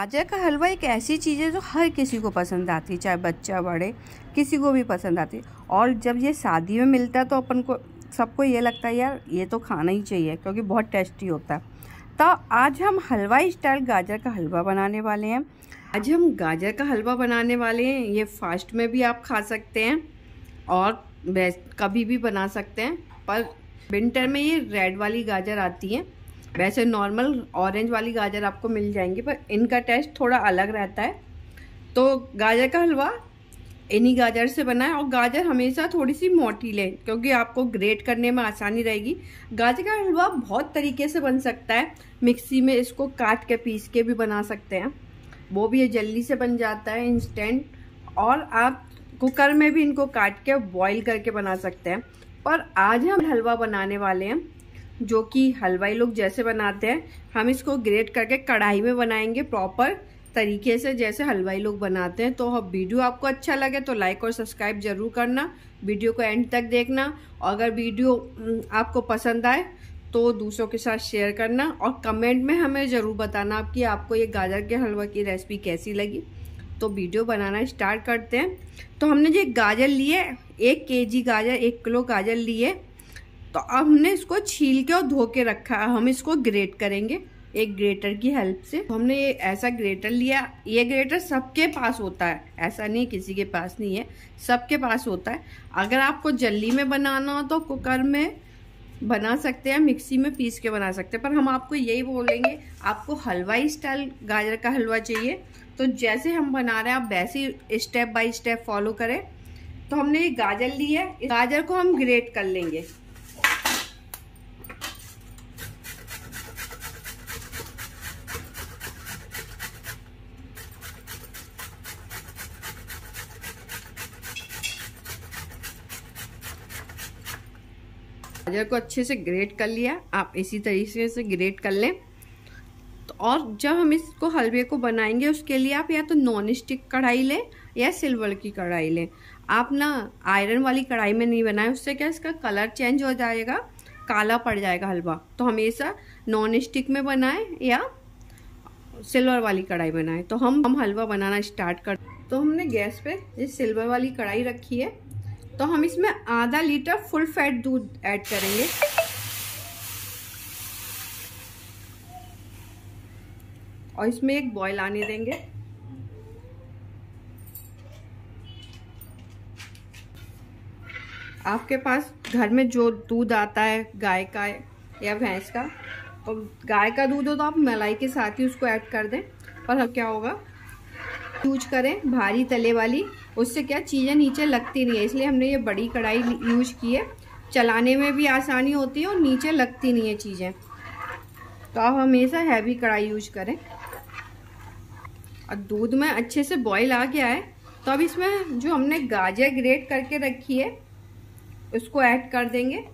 गाजर का हलवा एक ऐसी चीज़ है जो हर किसी को पसंद आती है, चाहे बच्चा बड़े किसी को भी पसंद आती है। और जब ये शादी में मिलता है तो अपन को सबको ये लगता है यार ये तो खाना ही चाहिए क्योंकि बहुत टेस्टी होता है। तो आज हम हलवाई स्टाइल गाजर का हलवा बनाने वाले हैं। आज हम गाजर का हलवा बनाने वाले हैं। ये फास्ट में भी आप खा सकते हैं और कभी भी बना सकते हैं, पर विंटर में ये रेड वाली गाजर आती है। वैसे नॉर्मल ऑरेंज वाली गाजर आपको मिल जाएंगी, पर इनका टेस्ट थोड़ा अलग रहता है। तो गाजर का हलवा इन्हीं गाजर से बनाएं और गाजर हमेशा थोड़ी सी मोटी लें क्योंकि आपको ग्रेट करने में आसानी रहेगी। गाजर का हलवा बहुत तरीके से बन सकता है। मिक्सी में इसको काट के पीस के भी बना सकते हैं, वो भी ये जल्दी से बन जाता है इंस्टेंट। और आप कुकर में भी इनको काट के बॉईल करके बना सकते हैं। पर आज हम हलवा बनाने वाले हैं जो कि हलवाई लोग जैसे बनाते हैं। हम इसको ग्रेट करके कढ़ाई में बनाएंगे प्रॉपर तरीके से जैसे हलवाई लोग बनाते हैं। तो वीडियो आपको अच्छा लगे तो लाइक और सब्सक्राइब जरूर करना, वीडियो को एंड तक देखना। और अगर वीडियो आपको पसंद आए तो दूसरों के साथ शेयर करना और कमेंट में हमें ज़रूर बताना कि आपको ये गाजर के हलवा की रेसिपी कैसी लगी। तो वीडियो बनाना स्टार्ट करते हैं। तो हमने जो गाजर लिए 1 केजी गाजर, 1 किलो गाजर लिए। तो अब हमने इसको छील के और धो के रखा है। हम इसको ग्रेट करेंगे एक ग्रेटर की हेल्प से। हमने ये ऐसा ग्रेटर लिया। ये ग्रेटर सबके पास होता है, ऐसा नहीं किसी के पास नहीं है, सबके पास होता है। अगर आपको जल्दी में बनाना हो तो कुकर में बना सकते हैं, मिक्सी में पीस के बना सकते हैं। पर हम आपको यही बोलेंगे आपको हलवाई स्टाइल गाजर का हलवा चाहिए। तो जैसे हम बना रहे हैं आप वैसे स्टेप बाय स्टेप फॉलो करें। तो हमने ये गाजर ली है, गाजर को हम ग्रेट कर लेंगे। गाजर को अच्छे से ग्रेट कर लिया, आप इसी तरीके से ग्रेट कर लें। तो और जब हम इसको हलवे को बनाएंगे उसके लिए आप या तो नॉन स्टिक कढ़ाई लें या सिल्वर की कढ़ाई लें। आप ना आयरन वाली कढ़ाई में नहीं बनाएं, उससे क्या इसका कलर चेंज हो जाएगा, काला पड़ जाएगा हलवा। तो हमेशा नॉन स्टिक में बनाएं या सिल्वर वाली कढ़ाई बनाएं। तो हम हलवा बनाना स्टार्ट कर। तो हमने गैस पे ये सिल्वर वाली कढ़ाई रखी है। तो हम इसमें आधा लीटर फुल फैट दूध ऐड करेंगे। और इसमें एक बॉईल आने देंगे। आपके पास घर में जो दूध आता है गाय का या भैंस का, तो गाय का दूध हो तो आप मलाई के साथ ही उसको ऐड कर दें। पर क्या होगा, यूज करें भारी तले वाली, उससे क्या चीज़ें नीचे लगती नहीं है। इसलिए हमने ये बड़ी कढ़ाई यूज की है, चलाने में भी आसानी होती है और नीचे लगती नहीं है चीज़ें। तो आप हमेशा हैवी कढ़ाई यूज करें। और दूध में अच्छे से बॉईल आ गया है। तो अब इसमें जो हमने गाजर ग्रेट करके रखी है उसको ऐड कर देंगे।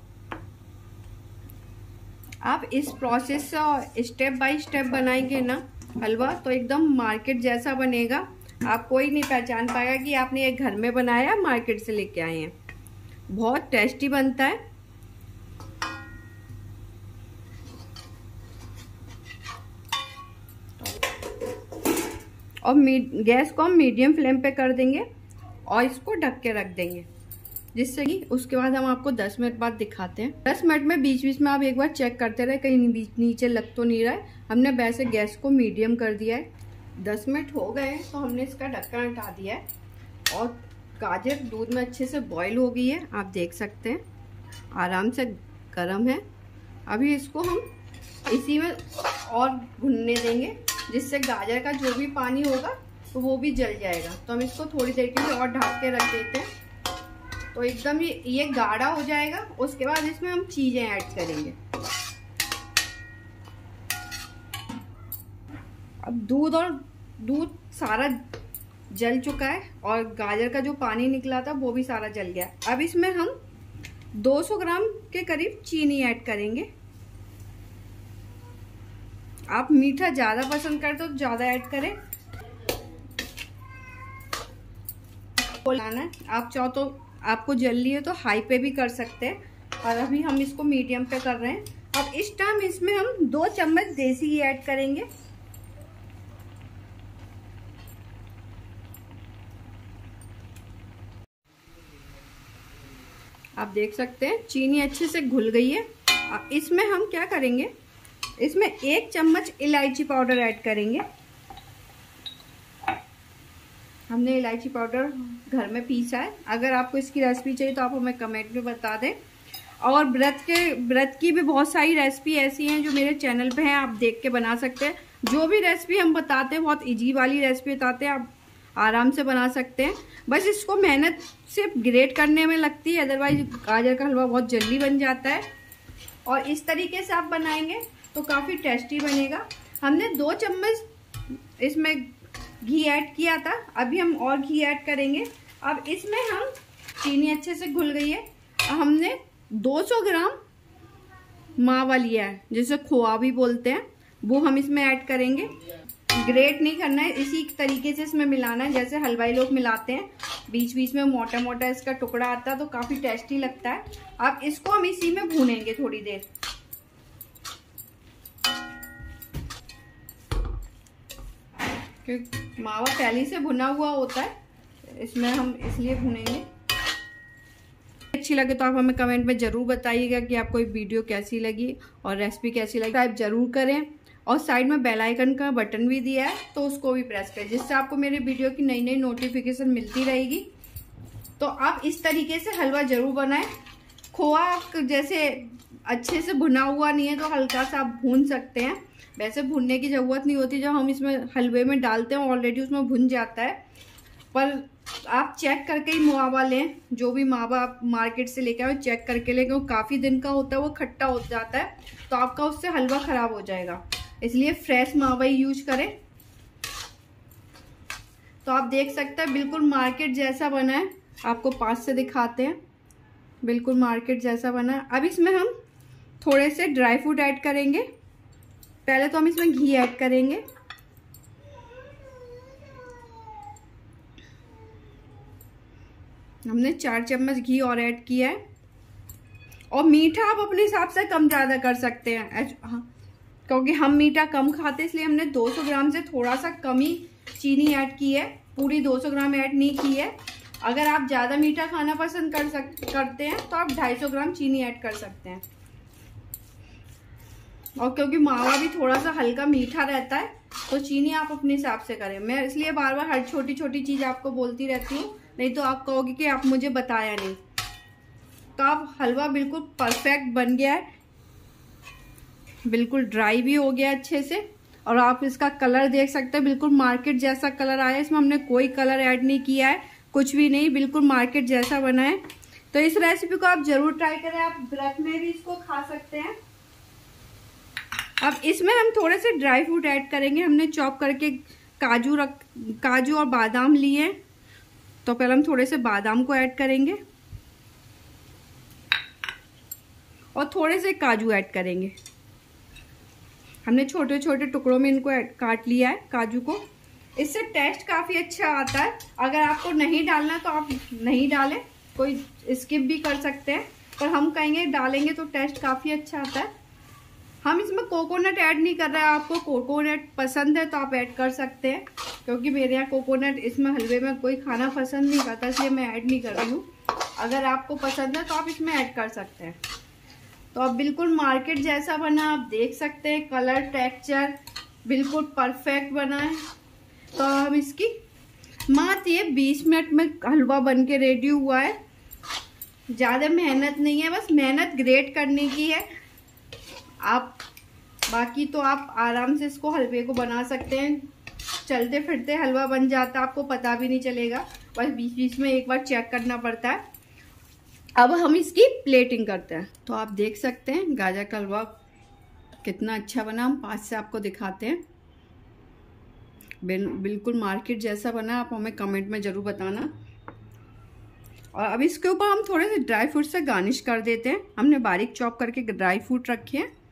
आप इस प्रोसेस से स्टेप बाय स्टेप बनाएंगे ना हलवा, तो एकदम मार्केट जैसा बनेगा। आप कोई नहीं पहचान पाएगा कि आपने ये घर में बनाया मार्केट से लेके आए हैं। बहुत टेस्टी बनता है। और गैस को हम मीडियम फ्लेम पे कर देंगे और इसको ढक के रख देंगे, जिससे कि उसके बाद हम आपको 10 मिनट बाद दिखाते हैं। 10 मिनट में बीच बीच में आप एक बार चेक करते रहे कहीं नीचे लग तो नहीं रहा है। हमने वैसे गैस को मीडियम कर दिया है। 10 मिनट हो गए, तो हमने इसका ढक्कन हटा दिया है। और गाजर दूध में अच्छे से बॉईल हो गई है, आप देख सकते हैं आराम से गर्म है। अभी इसको हम इसी में और भुनने देंगे, जिससे गाजर का जो भी पानी होगा तो वो भी जल जाएगा। तो हम इसको थोड़ी देर के लिए और ढक के रख देते हैं। तो एकदम ये गाढ़ा हो जाएगा। उसके बाद इसमें हम चीज़ें ऐड करेंगे। अब दूध सारा जल चुका है और गाजर का जो पानी निकला था वो भी सारा जल गया। अब इसमें हम 200 ग्राम के करीब चीनी ऐड करेंगे। आप मीठा ज़्यादा पसंद करते हो तो ज़्यादा ऐड करें। लाना है आप चाहो तो आपको जल्दी है तो हाई पे भी कर सकते हैं, और अभी हम इसको मीडियम पे कर रहे हैं। अब इस टाइम इसमें हम 2 चम्मच देसी घी ऐड करेंगे। आप देख सकते हैं चीनी अच्छे से घुल गई है। इसमें हम क्या करेंगे, इसमें 1 चम्मच इलायची पाउडर ऐड करेंगे। हमने इलायची पाउडर घर में पीसा है। अगर आपको इसकी रेसिपी चाहिए तो आप हमें कमेंट में बता दें। और व्रत की भी बहुत सारी रेसिपी ऐसी हैं जो मेरे चैनल पे हैं, आप देख के बना सकते हैं। जो भी रेसिपी हम बताते हैं बहुत इजी वाली रेसिपी बताते हैं, आप आराम से बना सकते हैं। बस इसको मेहनत सिर्फ ग्रेट करने में लगती है, अदरवाइज गाजर का हलवा बहुत जल्दी बन जाता है। और इस तरीके से आप बनाएंगे तो काफ़ी टेस्टी बनेगा। हमने 2 चम्मच इसमें घी ऐड किया था, अभी हम और घी ऐड करेंगे। अब इसमें हम चीनी अच्छे से घुल गई है। हमने 200 ग्राम मावा लिया है, जिसे खोआ भी बोलते हैं, वो हम इसमें ऐड करेंगे। ग्रेट नहीं करना है, इसी तरीके से इसमें मिलाना है जैसे हलवाई लोग मिलाते हैं। बीच बीच में मोटा मोटा इसका टुकड़ा आता है तो काफ़ी टेस्टी लगता है। अब इसको हम इसी में भूनेंगे थोड़ी देर। क्योंकि मावा पहले से भुना हुआ होता है, इसमें हम इसलिए भूनेंगे। अच्छी लगे तो आप हमें कमेंट में ज़रूर बताइएगा कि आपको ये वीडियो कैसी लगी और रेसिपी कैसी लगी। आप ज़रूर करें और साइड में बेल आइकन का बटन भी दिया है तो उसको भी प्रेस करें, जिससे आपको मेरे वीडियो की नई नई नोटिफिकेशन मिलती रहेगी। तो आप इस तरीके से हलवा ज़रूर बनाएं। खोआ जैसे अच्छे से भुना हुआ नहीं है तो हल्का सा आप भून सकते हैं, वैसे भूनने की ज़रूरत नहीं होती। जब हम इसमें हलवे में डालते हैं ऑलरेडी उसमें भुन जाता है, पर आप चेक करके ही मावा लें। जो भी मावा आप मार्केट से लेकर आए चेक करके लें, क्योंकि काफ़ी दिन का होता है, वो खट्टा हो जाता है तो आपका उससे हलवा ख़राब हो जाएगा, इसलिए फ्रेश मावा ही यूज करें। तो आप देख सकते हैं बिल्कुल मार्केट जैसा बना है, आपको पास से दिखाते हैं। बिल्कुल मार्केट जैसा बना है। अब इसमें हम थोड़े से ड्राई फ्रूट ऐड करेंगे। पहले तो हम इसमें घी ऐड करेंगे। हमने 4 चम्मच घी और ऐड किया है। और मीठा आप अपने हिसाब से कम ज़्यादा कर सकते हैं, क्योंकि हम मीठा कम खाते इसलिए हमने 200 ग्राम से थोड़ा सा कम ही चीनी ऐड की है, पूरी 200 ग्राम ऐड नहीं की है। अगर आप ज़्यादा मीठा खाना पसंद करते हैं तो आप 250 ग्राम चीनी ऐड कर सकते हैं। और क्योंकि मावा भी थोड़ा सा हल्का मीठा रहता है तो चीनी आप अपने हिसाब से करें। मैं इसलिए बार बार हर छोटी छोटी चीज़ आपको बोलती रहती हूँ, नहीं तो आप कहोगे कि आप मुझे बताया नहीं। तो आप हलवा बिल्कुल परफेक्ट बन गया है, बिल्कुल ड्राई भी हो गया अच्छे से। और आप इसका कलर देख सकते हैं बिल्कुल मार्केट जैसा कलर आया है, इसमें हमने कोई कलर ऐड नहीं किया है, कुछ भी नहीं, बिल्कुल मार्केट जैसा बना है। तो इस रेसिपी को आप ज़रूर ट्राई करें, आप व्रत में भी इसको खा सकते हैं। अब इसमें हम थोड़े से ड्राई फ्रूट ऐड करेंगे। हमने चॉप करके काजू और बादाम लिए, तो पहले हम थोड़े से बादाम को ऐड करेंगे और थोड़े से काजू ऐड करेंगे। हमने छोटे छोटे टुकड़ों में इनको काट लिया है काजू को, इससे टेस्ट काफ़ी अच्छा आता है। अगर आपको नहीं डालना तो आप नहीं डालें, कोई स्किप भी कर सकते हैं, पर हम कहेंगे डालेंगे तो टेस्ट काफ़ी अच्छा आता है। हम इसमें कोकोनट ऐड नहीं कर रहे हैं, आपको कोकोनट पसंद है तो आप ऐड कर सकते हैं, क्योंकि मेरे यहाँ कोकोनट इसमें हलवे में कोई खाना पसंद नहीं करता इसलिए मैं ऐड नहीं कर रही हूँ। अगर आपको पसंद है तो आप इसमें ऐड कर सकते हैं। तो अब बिल्कुल मार्केट जैसा बना, आप देख सकते हैं कलर टेक्सचर बिल्कुल परफेक्ट बना है। तो हम इसकी मात्र ये 20 मिनट में हलवा बन के रेडी हुआ है। ज़्यादा मेहनत नहीं है, बस मेहनत ग्रेट करने की है। आप बाकी तो आप आराम से इसको हलवे को बना सकते हैं, चलते फिरते हलवा बन जाता है, आपको पता भी नहीं चलेगा। बस बीच बीच में एक बार चेक करना पड़ता है। अब हम इसकी प्लेटिंग करते हैं। तो आप देख सकते हैं गाजर का हलवा कितना अच्छा बना, हम पास से आपको दिखाते हैं। बिल्कुल मार्केट जैसा बना, आप हमें कमेंट में ज़रूर बताना। और अब इसके ऊपर हम थोड़े से ड्राई फ्रूट से गार्निश कर देते हैं। हमने बारीक चॉप करके ड्राई फ्रूट रखे हैं।